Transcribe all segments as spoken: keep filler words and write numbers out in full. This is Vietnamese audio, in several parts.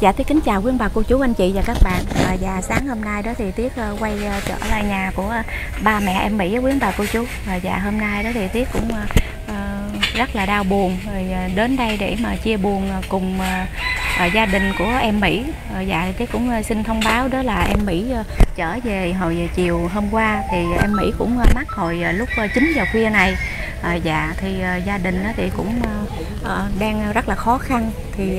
Dạ Tiết kính chào quý ông bà cô chú anh chị và các bạn. à, Và sáng hôm nay đó thì Tiết uh, quay uh, trở lại nhà của uh, ba mẹ em Mỹ với quý ông bà cô chú. à, Dạ hôm nay đó thì Tiết cũng uh, uh, rất là đau buồn, rồi uh, đến đây để mà chia buồn uh, cùng uh, uh, gia đình của em Mỹ. à, Dạ thì Tiết cũng uh, xin thông báo đó là em Mỹ uh, trở về hồi uh, chiều hôm qua. Thì uh, em Mỹ cũng uh, mắc hồi uh, lúc uh, chín giờ khuya này. À, dạ thì uh, gia đình uh, thì cũng uh, đang rất là khó khăn. Thì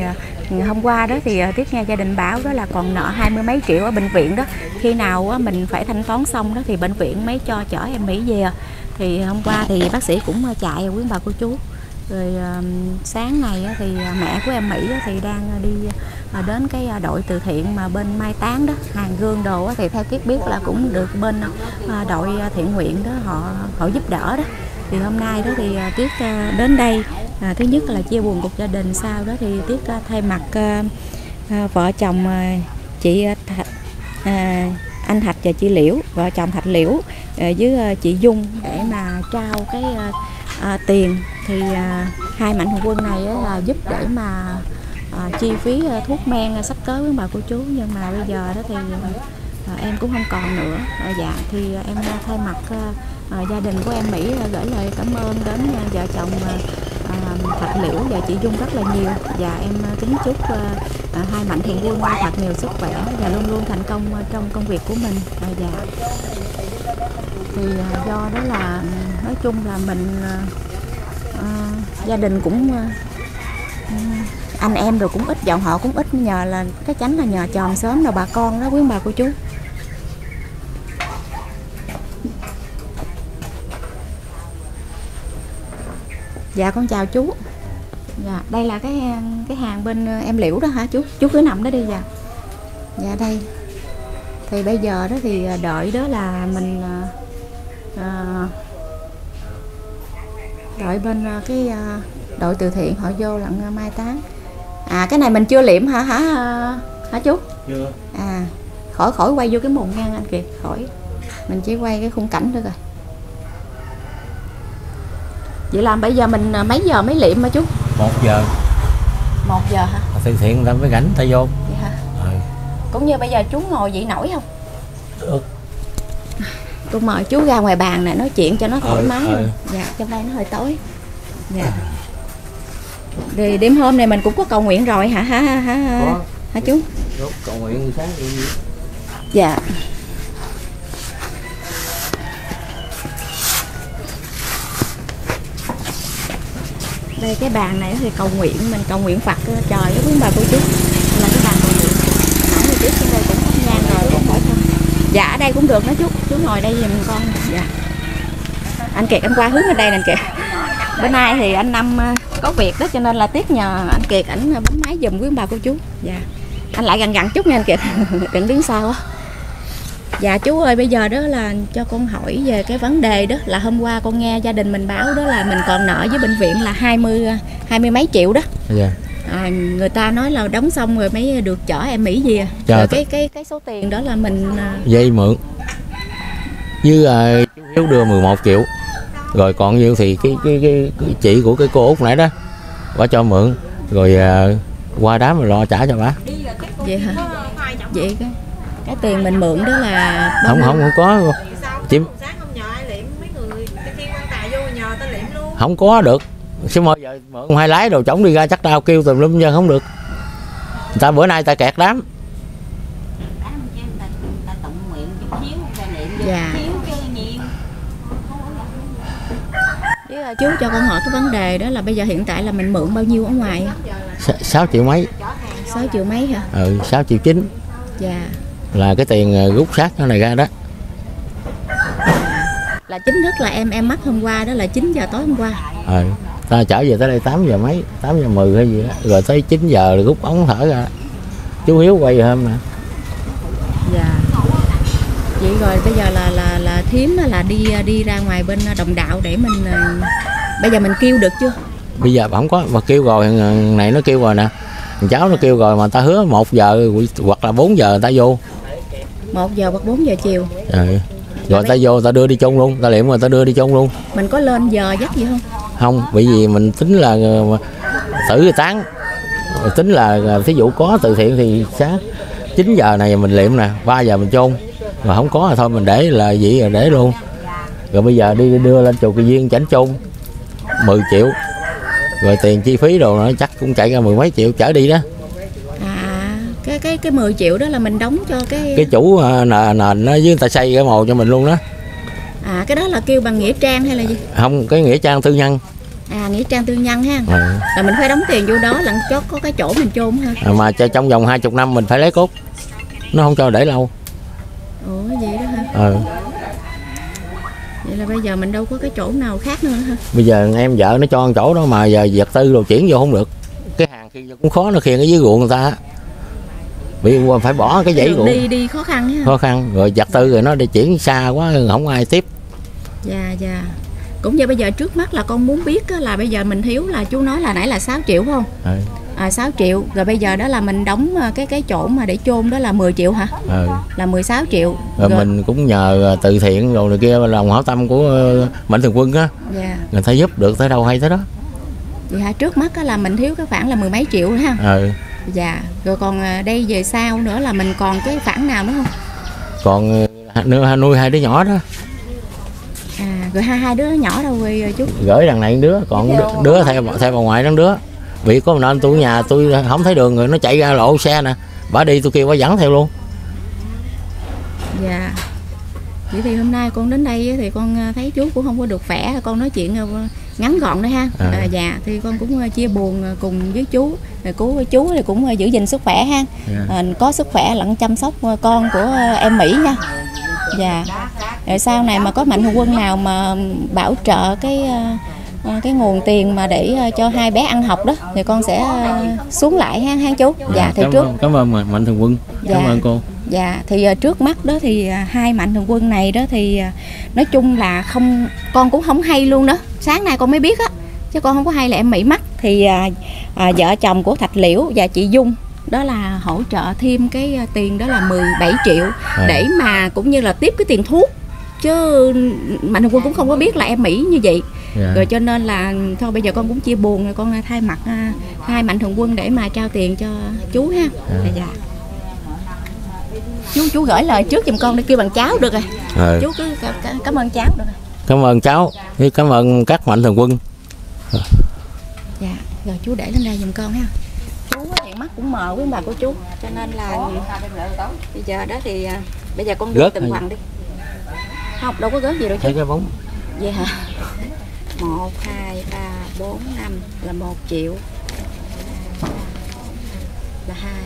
uh, hôm qua đó thì uh, Tiết nghe gia đình báo đó là còn nợ hai mươi mấy triệu ở bệnh viện đó. Khi nào uh, mình phải thanh toán xong đó thì bệnh viện mới cho chở em Mỹ về. Thì hôm qua thì bác sĩ cũng uh, chạy quý bà cô chú. Rồi uh, sáng nay uh, thì mẹ của em Mỹ uh, thì đang uh, đi uh, đến cái uh, đội từ thiện mà bên mai táng đó, hàng gương đồ uh, thì theo Tiết biết là cũng được bên uh, đội uh, thiện nguyện đó họ họ giúp đỡ đó. Thì hôm nay đó thì Tiết đến đây, à, thứ nhất là chia buồn cùng gia đình, sau đó thì Tiết thay mặt à, à, vợ chồng à, chị Thạch, à, anh Thạch và chị Liễu, vợ chồng Thạch Liễu à, với à, chị Dung để mà trao cái à, à, tiền. Thì à, hai Mạnh Thường Quân này á, là giúp để mà à, chi phí à, thuốc men à, sắp tới với bà cô chú, nhưng mà bây giờ đó thì à, em cũng không còn nữa. à, dạ thì à, em thay mặt à, À, gia đình của em Mỹ gửi lời cảm ơn đến vợ chồng à, Thạch Liễu và chị Dung rất là nhiều. Và em kính chúc à, hai Mạnh Thường Quân thật nhiều sức khỏe và luôn luôn thành công trong công việc của mình. à, dạ. Thì à, do đó là nói chung là mình à, gia đình cũng à, anh em rồi cũng ít, dòng họ cũng ít, nhờ là cái chánh là nhờ chòm xóm rồi bà con đó quý bà cô chú. Dạ con chào chú. Dạ đây là cái cái hàng bên em Liễu đó hả chú? Chú cứ nằm đó đi. Dạ. Dạ đây. Thì bây giờ đó thì đợi đó là mình à, đợi bên cái à, đội từ thiện họ vô lặng mai táng. À cái này mình chưa liệm hả hả hả chú? Chưa. À khỏi khỏi quay vô cái mùng ngang anh Kiệt, khỏi. Mình chỉ quay cái khung cảnh thôi rồi. Vậy làm bây giờ mình mấy giờ mấy liệm mà chú? Một giờ. Một giờ hả? Từ thiện làm cái gánh ta vô. Vậy hả? Ừ. Cũng như bây giờ chú ngồi vậy nổi không? Được. Cô mời chú ra ngoài bàn này nói chuyện cho nó thoải ừ, mái. Ừ. Dạ, trong đây nó hơi tối. Dạ. À. Rồi đêm hôm này mình cũng có cầu nguyện rồi hả hả hả hả, có. Hả chú? Đúng, cầu nguyện sáng đi. Dạ. Đây cái bàn này thì cầu nguyện, mình cầu nguyện Phật trời đó quý bà cô chú, là cái bàn cầu nguyện. Ở đây trước trên đây cũng thắp nhang rồi, không phải không? Dạ ở đây cũng được đó chú, chú ngồi đây giùm con. Dạ. Anh Kiệt anh qua hướng ở đây nè anh Kiệt. Bữa nay thì anh Năm có việc đó cho nên là Tiết nhờ anh Kiệt ảnh bấm máy giùm quý bà cô chú. Dạ. Anh lại gần gần chút nha anh Kiệt, đừng đứng xa quá. Dạ chú ơi, bây giờ đó là cho con hỏi về cái vấn đề đó là hôm qua con nghe gia đình mình báo đó là mình còn nợ với bệnh viện là hai mươi hai mươi mấy triệu đó. Dạ. À, người ta nói là đóng xong rồi mới được chở em Mỹ về. Dạ. Rồi cái cái cái số tiền đó là mình vay mượn. Như à, chú Hiếu đưa mười một triệu. Rồi còn nhiêu thì cái cái, cái cái chị của cái cô Út nãy đó bà cho mượn rồi à, qua đám mà lo trả cho bà. Vậy hả? Vậy cái cái tiền mình mượn đó là không không không có luôn. Chỉ sáng không nhờ ai liệm, mấy người khi quan tài vô nhờ ta liệm luôn. Không có được. Chứ mỗi giờ mượn hai lái đồ chổng đi ra chắc tao kêu tùm lum chứ không được. Người ta bữa nay ta kẹt đám. Ta tụng nguyện chút xíu ta liệm chút xíu cái nhiều. Chứ chú cho con hỏi cái vấn đề đó là bây giờ hiện tại là mình mượn bao nhiêu ở ngoài? sáu triệu mấy. sáu triệu mấy hả? Ừ, sáu triệu chín. Dạ. Là cái tiền rút sát cái này ra đó. Là chính thức là em em mắc hôm qua đó là chín giờ tối hôm qua. Ừ. Ta trở về tới đây tám giờ mấy, tám giờ mười hay gì đó. Rồi tới chín giờ rồi rút ống thở ra. Chú Hiếu quay về hôm nè. Dạ. Vậy rồi bây giờ là là là thím là đi đi ra ngoài bên Đồng Đạo để mình bây giờ mình kêu được chưa? Bây giờ không có, mà kêu rồi này nó kêu rồi nè. Cháu nó kêu rồi mà ta hứa một giờ hoặc là bốn giờ ta vô. một giờ hoặc bốn giờ chiều. À, rồi ta vô ta đưa đi chôn luôn, ta liệm rồi ta đưa đi chôn luôn. Mình có lên giờ giấc gì không? Không, bởi vì mình tính là tử tán Tính là, là thí dụ có từ thiện thì sáng chín giờ này mình liệm nè, ba giờ mình chôn, mà không có là thôi mình để là vậy rồi để luôn. Rồi bây giờ đi đưa lên chùa Kỳ Duyên chảnh chôn mười triệu, rồi tiền chi phí đồ nó chắc cũng chạy ra mười mấy triệu chở đi đó. À, cái cái cái mười triệu đó là mình đóng cho cái cái chủ nền nền nó với người ta xây cái mồ cho mình luôn đó. À, cái đó là kêu bằng nghĩa trang hay là gì? Không, cái nghĩa trang tư nhân. À, nghĩa trang tư nhân ha. À, là mình phải đóng tiền vô đó là chốt có cái chỗ mình chôn ha. À, mà trong vòng hai mươi năm mình phải lấy cốt, nó không cho để lâu. Ủa vậy đó hả? Ừ. Vậy là bây giờ mình đâu có cái chỗ nào khác nữa hả? Bây giờ em vợ nó cho ăn chỗ đó mà giờ vật tư đồ chuyển vô không được. Cái hàng khi cũng khó, nó khiêng ở dưới ruộng người ta. Bị phải bỏ cái dãy ruộng. Đi đi khó khăn ha. Khó khăn, rồi vật tư rồi nó đi chuyển xa quá không ai tiếp. Dạ dạ. Cũng như bây giờ trước mắt là con muốn biết là bây giờ mình Hiếu là chú nói là nãy là sáu triệu phải không? Ừ. À, sáu triệu, rồi bây giờ đó là mình đóng cái cái chỗ mà để chôn đó là mười triệu hả? Ừ. Là mười sáu triệu. Rồi, rồi mình cũng nhờ từ thiện rồi này kia, lòng hảo tâm của Mạnh Thường Quân á. Dạ. Người ta giúp được tới đâu hay tới đó. Vậy hả? Trước mắt là mình thiếu cái khoản là mười mấy triệu nữa ha. Ừ. Dạ. Rồi còn đây về sau nữa là mình còn cái khoản nào nữa không? Còn nuôi, nuôi hai đứa nhỏ đó. À, rồi hai hai đứa nhỏ đâu rồi chú? Gửi đằng này đứa, còn đứa, đứa theo theo bà ngoại đằng đứa. Vì có một năm tôi ở nhà tôi không thấy đường rồi nó chạy ra lộ xe nè, bà đi tôi kêu bà dẫn theo luôn. Dạ. Vậy thì hôm nay con đến đây thì con thấy chú cũng không có được khỏe, con nói chuyện ngắn gọn đấy ha. À. À, dạ thì con cũng chia buồn cùng với chú, rồi cứu chú thì cũng giữ gìn sức khỏe ha. Yeah. À, có sức khỏe lẫn chăm sóc con của em Mỹ nha. Dạ. Rồi sau này mà có Mạnh Thường Quân nào mà bảo trợ cái cái nguồn tiền mà để cho hai bé ăn học đó thì con sẽ xuống lại ha, ha chú. Dạ thì trước cảm ơn Mạnh Thường Quân, dạ, cảm ơn cô. Dạ thì trước mắt đó thì hai Mạnh Thường Quân này đó thì nói chung là không, con cũng không hay luôn đó, sáng nay con mới biết á chứ con không có hay là em Mỹ mắc. Thì à, à, vợ chồng của Thạch Liễu và chị Dung đó là hỗ trợ thêm cái tiền đó là mười bảy triệu à, để mà cũng như là tiếp cái tiền thuốc, chứ Mạnh Thường Quân cũng không có biết là em Mỹ như vậy. Yeah. Rồi cho nên là thôi bây giờ con cũng chia buồn rồi con thay mặt hai Mạnh Thường Quân để mà trao tiền cho chú ha. Yeah. Dạ. Chú chú gửi lời trước giùm con đi, kêu bằng cháu được rồi. À. Chú cứ cảm ơn cháu được rồi. Cảm ơn cháu, cảm ơn các Mạnh Thường Quân. Dạ, rồi chú để lên đây giùm con ha. Chú hiện mắt cũng mờ với bà của chú, cho nên là bây giờ đó thì bây giờ con đưa từng hoàng đi. Không, đâu có gớt gì đâu chứ. Thấy cái bóng. Vậy hả? một, hai, ba, bốn, năm là một triệu. Là hai.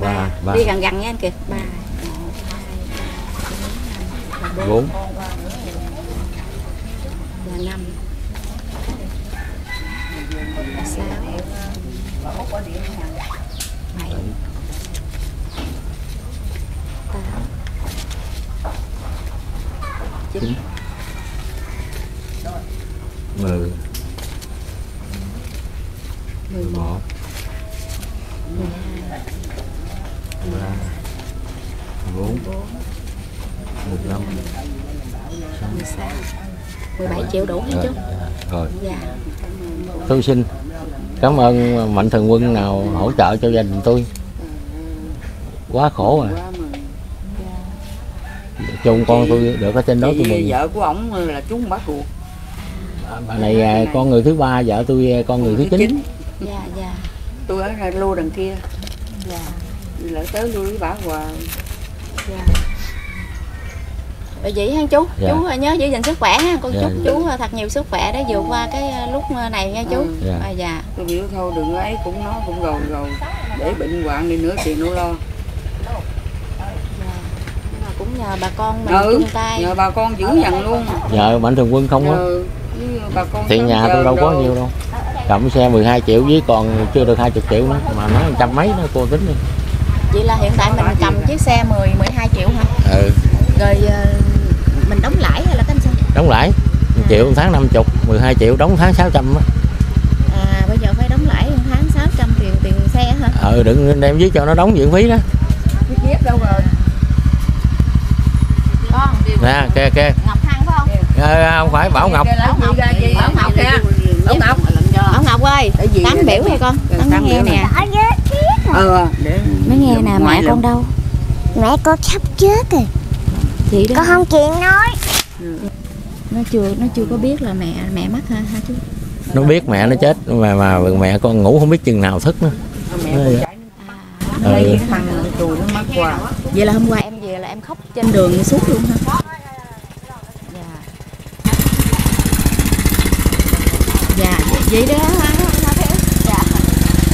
Là ba. Đi gần gần nha anh Kiệt. ba, một, hai, ba, bốn, năm, là bốn. Là năm. Là sáu. bảy. mười, mười một, mười hai, mười ba, mười bốn, mười lăm, mười sáu, mười bảy triệu đủ hết chứ. Rồi. Dạ. Tôi xin cảm ơn Mạnh Thường Quân nào hỗ trợ cho gia đình tôi. Quá khổ à. Chồng con tôi được ở trên đó tôi mừng. Vợ của ổng là chú bắt cuộc. Bà này à, con người thứ ba, vợ tôi con người thứ chín. Dạ dạ. Tôi ở ra lô đằng kia. Dạ. Lỡ tới lui với bà Hòa. Dạ. Vậy hả chú? Dạ. Chú nhớ giữ gìn sức khỏe ha. Con dạ, chúc dạ. chú thật nhiều sức khỏe để vượt qua cái lúc này nha chú. Dạ. À, dạ. Tôi biểu thôi đừng ấy cũng nó cũng gầu gầu để bệnh hoạn đi nữa thì nó lo. Cũng nhờ bà con mình ừ, chung tay, nhờ bà con giữ dằn luôn. Nhờ Mạnh Thường Quân không á. Ừ, thì nhà tôi đâu có đâu. Nhiều đâu. Cộng xe mười hai triệu với còn chưa được hai mươi triệu nữa mà nói trăm mấy nữa cô tính đi. Vậy là hiện tại mình cầm chiếc xe mười, mười hai triệu hả? Ừ. Rồi mình đóng lãi hay là tính sao? Đóng lãi, một triệu tháng năm mươi, mười hai triệu đóng tháng sáu trăm á. À bây giờ phải đóng lãi tháng sáu trăm tiền tiền xe hả? Ừ đừng đem với cho nó đóng viện phí đó. Biết đâu rồi. Nè, kìa kìa. Ngọc Thăng phải không? À, không phải Bảo Ngọc. Bảo Ngọc kìa. Bảo Ngọc kìa. Bảo Ngọc ơi, tắm biểu nè con, tắm nghe nè. Ờ, mới nghe nè, mẹ con đâu? Mẹ con sắp chết rồi. Chị đó. Con không chuyện nói. Nó chưa, nó chưa có biết là mẹ mẹ mất ha ha chú. Nó biết mẹ nó chết mà mà mẹ con ngủ không biết chừng nào thức nữa. Ừ. Vậy là hôm qua em về là em khóc trên đường suốt luôn ha. Dạ, vậy đó ha Thiếu. Dạ.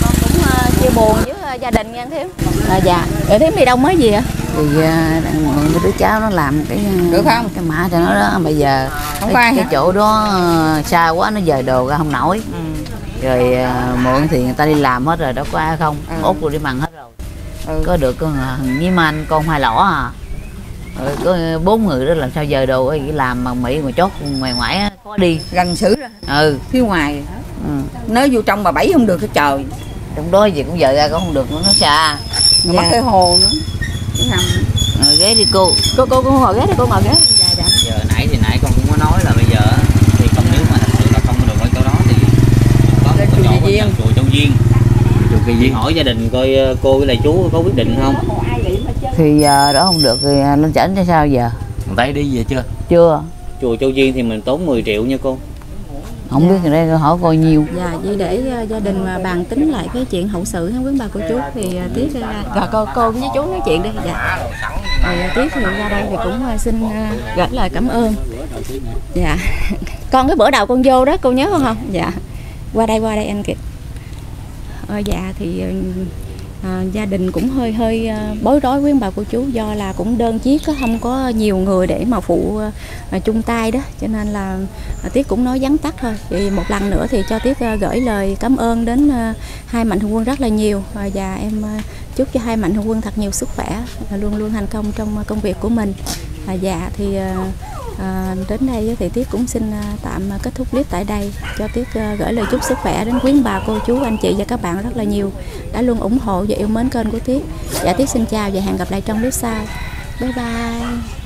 Con cũng uh, chia buồn với uh, gia đình nha anh Thiếu. À, dạ. Rồi Thiếu đi đâu mới gì ạ? Thì uh, đứa cháu nó làm cái được không? Cái mã cho nó đó bây giờ không cái, cái chỗ đó uh, xa quá nó dời đồ ra không nổi. Ừ. Rồi uh, mượn thì người ta đi làm hết rồi, đâu có ai không? Ừ. Út rồi đi mặn hết rồi. Ừ. Có được con với man con hai lỏ à. Rồi có bốn người đó làm sao dời đồ ấy, làm mà Mỹ mà chốt ngoài ngoại á. Có đi gần xử ra. Ừ. Phía ngoài. Ừ. Nếu vô trong mà bẫy không được cái trời. Trong đó gì cũng dời ra cũng không được nữa, nó xa. Dạ. Mất cái hồ nữa. Cái nằm. Ờ, ghế đi cô. Cô cô cô ngồi ghế đi, cô ngồi ghế. Dạ dạ. Giờ nãy thì nãy con cũng có nói là bây giờ thì con nếu mà thật sự là không được ở chỗ đó thì có cái chùa Kỳ Viên, chùa Châu Duyên. Chùa Kỳ Duyên hỏi gia đình coi cô với lại chú có quyết định không? Thì giờ đó không được thì lên chảnh cho sao giờ? Còn thấy đi về chưa? Chưa. Chùa Châu Duyên thì mình tốn mười triệu nha cô. Không dạ. Biết thì đây hỏi coi nhiêu. Dạ, vậy để uh, gia đình mà bàn tính lại cái chuyện hậu sự ha quý bà cô chú thì uh, Tiết uh, rồi cô cô với chú nói chuyện đi. Dạ. Rồi uh, Tiết thì ra đây thì cũng uh, xin uh, gửi lời cảm ơn. Dạ. Con cái bữa đầu con vô đó cô nhớ không không? Dạ. Qua đây qua đây anh Kiệt. Ờ dạ thì uh, À, gia đình cũng hơi hơi à, bối rối với bà cô chú do là cũng đơn chiếc đó, không có nhiều người để mà phụ à, chung tay đó cho nên là à, Tiết cũng nói vắn tắt thôi. Thì một lần nữa thì cho Tiết à, gửi lời cảm ơn đến à, hai Mạnh Thường Quân rất là nhiều à, và em à, chúc cho hai Mạnh Thường Quân thật nhiều sức khỏe à, luôn luôn thành công trong công việc của mình. À, dạ thì à, à, đến đây thì Tiết cũng xin à, tạm kết thúc clip tại đây, cho Tiết à, gửi lời chúc sức khỏe đến quý bà cô chú anh chị và các bạn rất là nhiều đã luôn ủng hộ và yêu mến kênh của Tiết. Dạ Tiết xin chào và hẹn gặp lại trong clip sau. Bye bye.